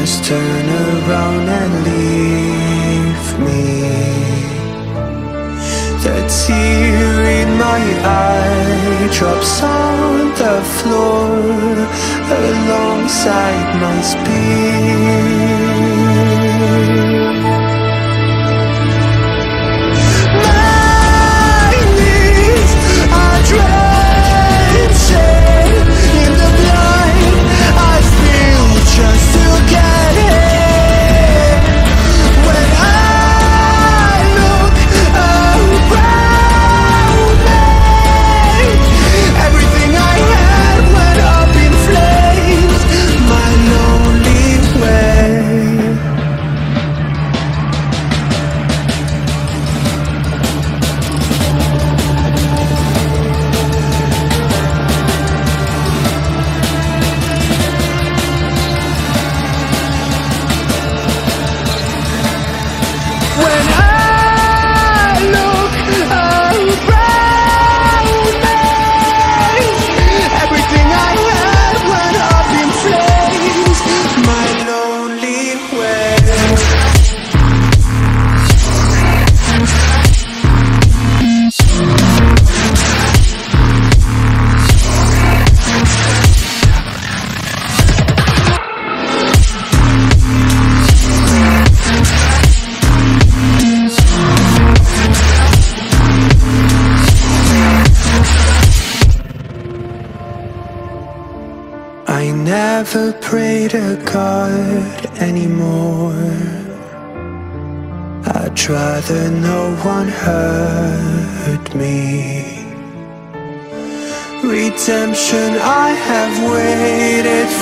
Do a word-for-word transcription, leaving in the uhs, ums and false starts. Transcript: just turn around and leave me. The tear in my eye drops on the floor alongside my speech. I never pray to God anymore. I'd rather no one hurt me. Redemption I have waited for.